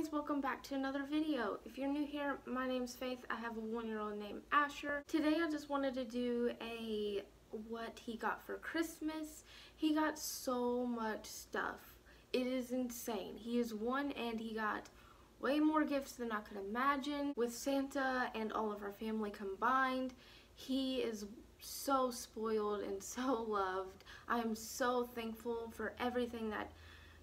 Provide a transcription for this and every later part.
guys, welcome back to another video. If you're new here, my name's Faith. I have a one-year-old named Asher. Today I just wanted to do a what he got for Christmas. He got so much stuff. It is insane. He is one and he got way more gifts than I could imagine. With Santa and all of our family combined, he is so spoiled and so loved. I am so thankful for everything that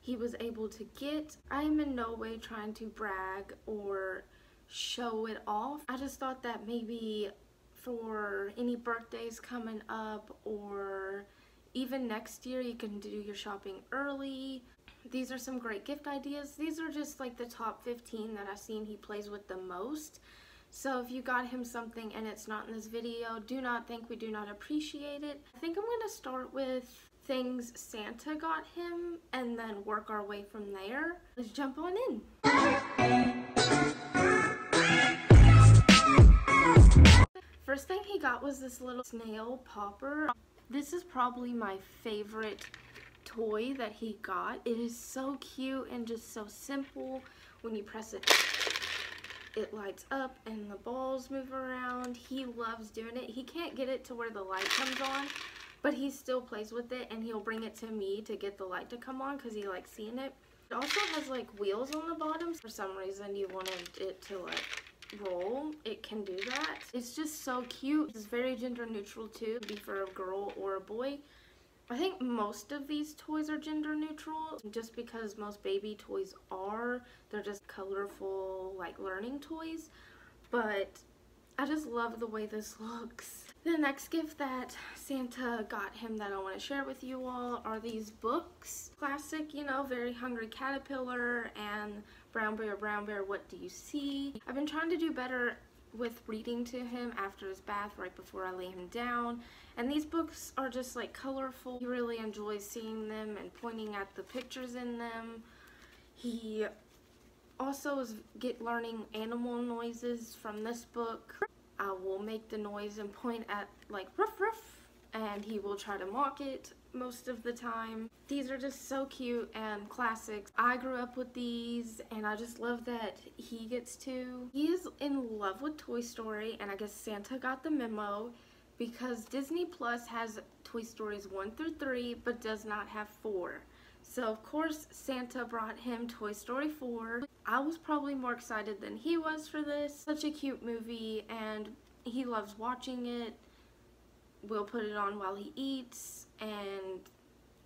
he was able to get. I am in no way trying to brag or show it off. I just thought that maybe for any birthdays coming up or even next year, you can do your shopping early. These are some great gift ideas. These are just like the top 15 that I've seen he plays with the most. So if you got him something and it's not in this video, do not think we do not appreciate it. I think I'm gonna start with things Santa got him and then work our way from there. Let's jump on in. First thing he got was this little snail popper. This is probably my favorite toy that he got. It is so cute and just so simple. When you press it, it lights up and the balls move around. He loves doing it. He can't get it to where the light comes on, but he still plays with it, and he'll bring it to me to get the light to come on because he likes seeing it. It also has like wheels on the bottom. For some reason you wanted it to like roll, it can do that. It's just so cute. It's very gender neutral too. It'd be for a girl or a boy. I think most of these toys are gender neutral just because most baby toys are. They're just colorful like learning toys, but I just love the way this looks. The next gift that Santa got him that I want to share with you all are these books. Classic, you know, Very Hungry Caterpillar and Brown Bear, What Do You See? I've been trying to do better with reading to him after his bath, right before I lay him down. And these books are just like colorful. He really enjoys seeing them and pointing at the pictures in them. He also is learning animal noises from this book. I will make the noise and point at like ruff ruff, and he will try to mock it most of the time. These are just so cute and classics. I grew up with these and I just love that he gets to. He is in love with Toy Story, and I guess Santa got the memo because Disney Plus has Toy Stories 1 through 3 but does not have 4. So of course Santa brought him Toy Story 4. I was probably more excited than he was for this. Such a cute movie and he loves watching it. We'll put it on while he eats, and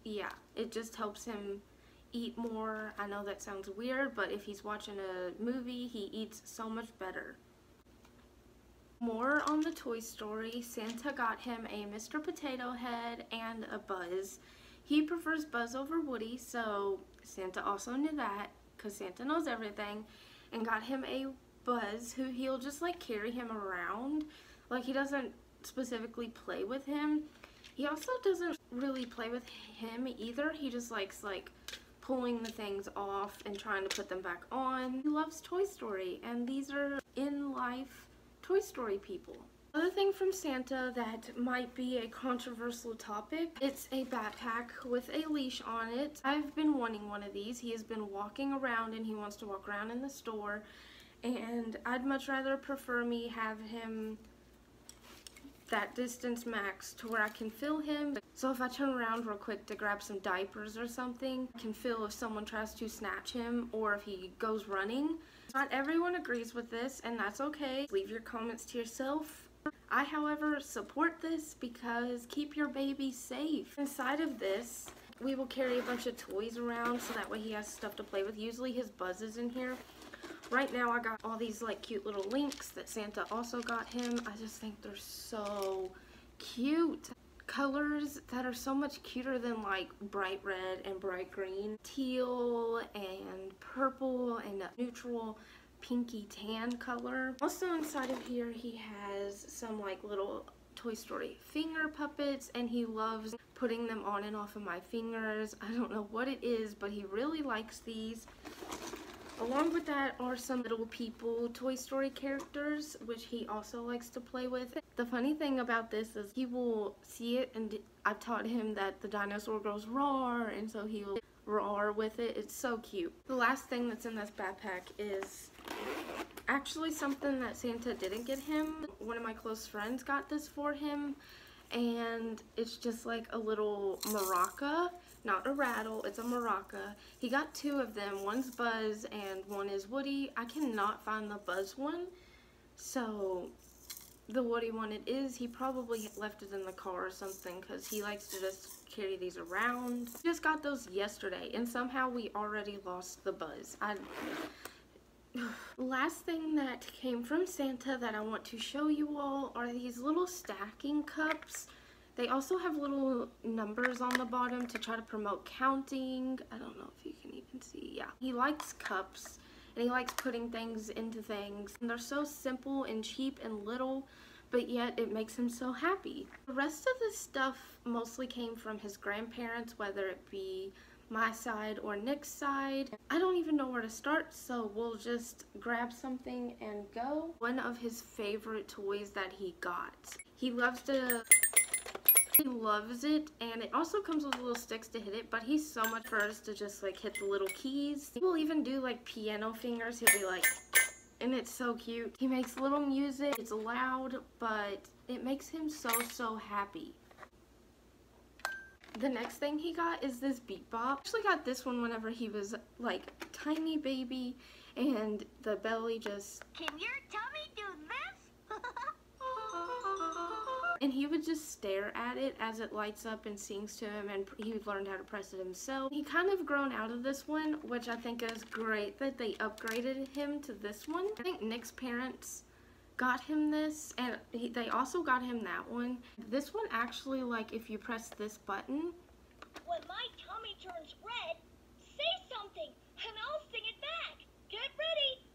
yeah, it just helps him eat more. I know that sounds weird, but if he's watching a movie, he eats so much better. More on the Toy Story, Santa got him a Mr. Potato Head and a Buzz. He prefers Buzz over Woody, so Santa also knew that, because Santa knows everything, and got him a Buzz who he'll just like carry him around. Like, he doesn't specifically play with him. He also doesn't really play with him either. He just likes like pulling the things off and trying to put them back on. He loves Toy Story, and these are in life Toy Story people. Another thing from Santa that might be a controversial topic, it's a backpack with a leash on it. I've been wanting one of these. He has been walking around and he wants to walk around in the store, and I'd much rather prefer me have him that distance max to where I can feel him. So if I turn around real quick to grab some diapers or something, I can feel if someone tries to snatch him or if he goes running. Not everyone agrees with this, and that's okay. Leave your comments to yourself. I, however, support this because keep your baby safe. Inside of this, we will carry a bunch of toys around so that way he has stuff to play with. Usually his Buzz is in here. Right now I got all these like cute little links that Santa also got him. I just think they're so cute. Colors that are so much cuter than like bright red and bright green. Teal and purple and neutral pinky tan color. Also inside of here he has some like little Toy Story finger puppets, and he loves putting them on and off of my fingers. I don't know what it is, but he really likes these. Along with that are some little people Toy Story characters, which he also likes to play with. The funny thing about this is he will see it, and I've taught him that the dinosaur goes roar, and so he will roar with it. It's so cute. The last thing that's in this backpack is actually something that Santa didn't get him. One of my close friends got this for him, and it's just like a little maraca, not a rattle, it's a maraca. He got two of them, one's Buzz and one is Woody. I cannot find the Buzz one, so the Woody one it is. He probably left it in the car or something because he likes to just carry these around. Just got those yesterday and somehow we already lost the Buzz. Last thing that came from Santa that I want to show you all are these little stacking cups. They also have little numbers on the bottom to try to promote counting. I don't know if you can even see. Yeah, he likes cups and he likes putting things into things. And they're so simple and cheap and little, but yet it makes him so happy. The rest of this stuff mostly came from his grandparents, whether it be my side or Nick's side. I don't even know where to start, so we'll just grab something and go. One of his favorite toys that he got. He loves it, and it also comes with little sticks to hit it, but he's so much first to just like hit the little keys. He will even do like piano fingers. He'll be like, and it's so cute. He makes little music. It's loud, but it makes him so, so happy. The next thing he got is this Beat Bop. I actually got this one whenever he was like tiny baby, and the belly just, can your tummy do this? And he would just stare at it as it lights up and sings to him, and he learned how to press it himself. He kind of grown out of this one, which I think is great that they upgraded him to this one. I think Nick's parents got him this, and they also got him that one. This one actually, like, if you press this button, when my tummy turns red, say something and I'll sing it back. Get ready.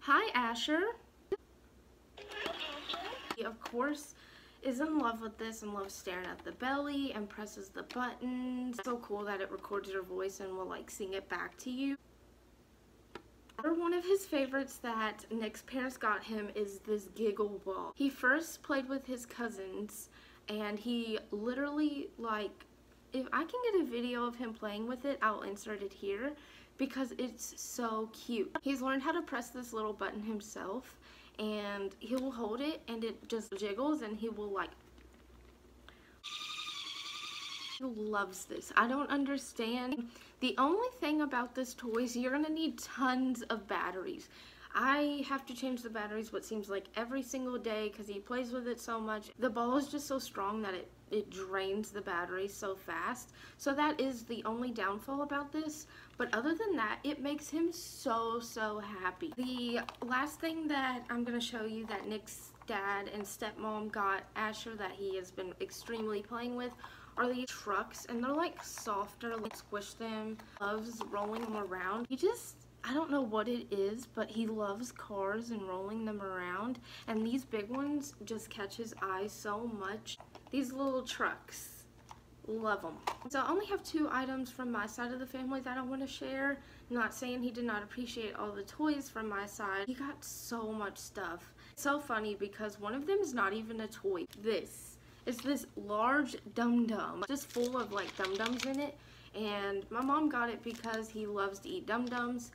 Hi, Asher. Hi, Asher. He, of course, is in love with this and loves staring at the belly and presses the buttons. It's so cool that it records your voice and will, like, sing it back to you. One of his favorites that Nick's parents got him is this giggle ball. He first played with his cousins, and he literally, like, if I can get a video of him playing with it, I'll insert it here because it's so cute. He's learned how to press this little button himself, and he will hold it and it just jiggles, and he will, like, he loves this. I don't understand. The only thing about this toy is you're gonna need tons of batteries. I have to change the batteries what seems like every single day because he plays with it so much. The ball is just so strong that it drains the battery so fast. So that is the only downfall about this. But other than that, it makes him so, so happy. The last thing that I'm gonna show you that Nick's dad and stepmom got Asher that he has been extremely playing with are these trucks, and they're like softer, like squish them. Loves rolling them around. He just, I don't know what it is, but he loves cars and rolling them around, and these big ones just catch his eye so much. These little trucks, love them. So I only have two items from my side of the family that I want to share. I'm not saying he did not appreciate all the toys from my side. He got so much stuff. It's so funny because one of them is not even a toy. It's this large dum-dum, just full of like dum-dums in it, and my mom got it because he loves to eat dum-dums,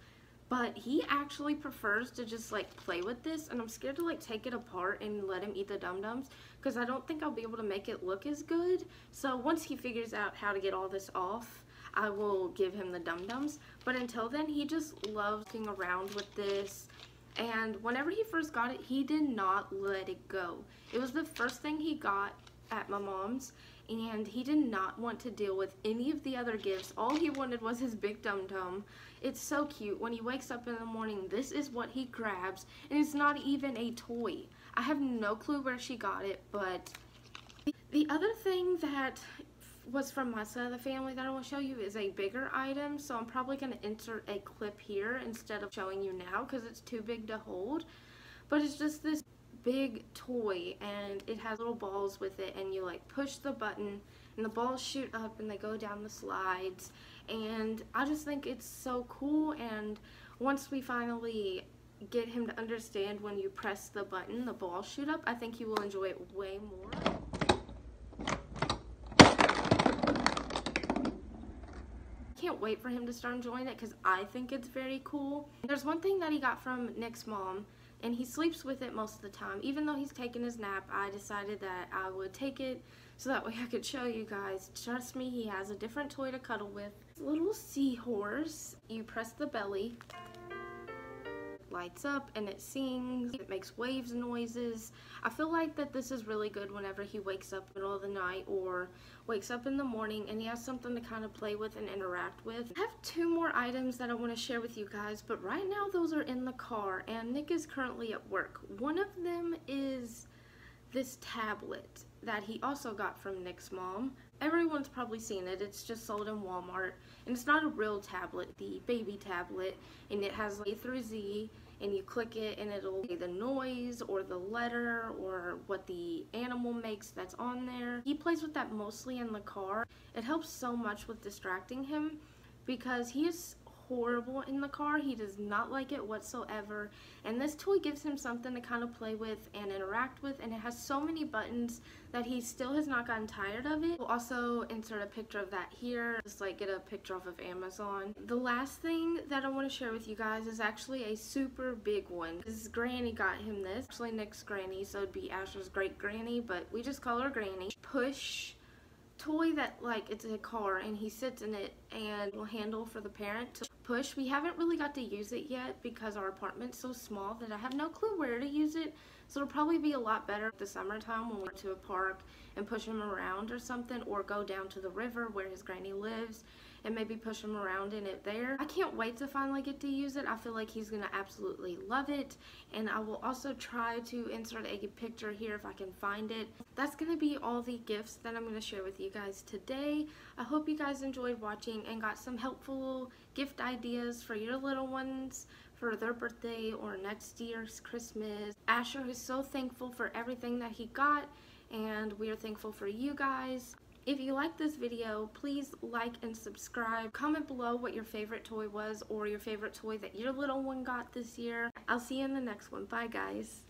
but he actually prefers to just like play with this, and I'm scared to like take it apart and let him eat the dum-dums because I don't think I'll be able to make it look as good. So once he figures out how to get all this off, I will give him the dum-dums, but until then he just loves being around with this. And whenever he first got it, he did not let it go. It was the first thing he got at my mom's, and he did not want to deal with any of the other gifts. All he wanted was his big dum-dum. It's so cute. When he wakes up in the morning, this is what he grabs, and it's not even a toy. I have no clue where she got it, but the other thing that was from my side of the family that I want to show you is a bigger item, so I'm probably going to insert a clip here instead of showing you now because it's too big to hold, but it's just this big toy, and it has little balls with it, and you like push the button and the balls shoot up and they go down the slides, and I just think it's so cool. And once we finally get him to understand when you press the button the balls shoot up, I think he will enjoy it way more. can't wait for him to start enjoying it because I think it's very cool. There's one thing that he got from Nick's mom, and he sleeps with it most of the time. Even though he's taking his nap, I decided that I would take it so that way I could show you guys. Trust me, he has a different toy to cuddle with. Little seahorse. You press the belly, lights up, and it sings. It makes waves noises. I feel like that this is really good whenever he wakes up in the middle of the night or wakes up in the morning and he has something to kind of play with and interact with. I have two more items that I want to share with you guys, but right now those are in the car and Nick is currently at work. One of them is this tablet that he also got from Nick's mom. Everyone's probably seen it. It's just sold in Walmart, and it's not a real tablet, the baby tablet, and it has A through Z, and you click it and it'll say the noise or the letter or what the animal makes that's on there. He plays with that mostly in the car. It helps so much with distracting him because he is horrible in the car. He does not like it whatsoever, and this toy gives him something to kind of play with and interact with, and it has so many buttons that he still has not gotten tired of it. We'll also insert a picture of that here, just like get a picture off of Amazon. The last thing that I want to share with you guys is actually a super big one. His granny got him this, actually Nick's granny, so it'd be Asher's great granny, but we just call her granny. Push toy that, like, it's a car and he sits in it and will handle for the parent to push. We haven't really got to use it yet because our apartment's so small that I have no clue where to use it, so it'll probably be a lot better the summertime when we go to a park and push him around or something, or go down to the river where his granny lives and maybe push him around in it there. I can't wait to finally get to use it. I feel like he's gonna absolutely love it, and I will also try to insert a picture here if I can find it. That's gonna be all the gifts that I'm gonna share with you guys today. I hope you guys enjoyed watching and got some helpful gift ideas for your little ones for their birthday or next year's Christmas. Asher is so thankful for everything that he got, and we are thankful for you guys. If you like this video, please like and subscribe. Comment below what your favorite toy was or your favorite toy that your little one got this year. I'll see you in the next one. Bye, guys.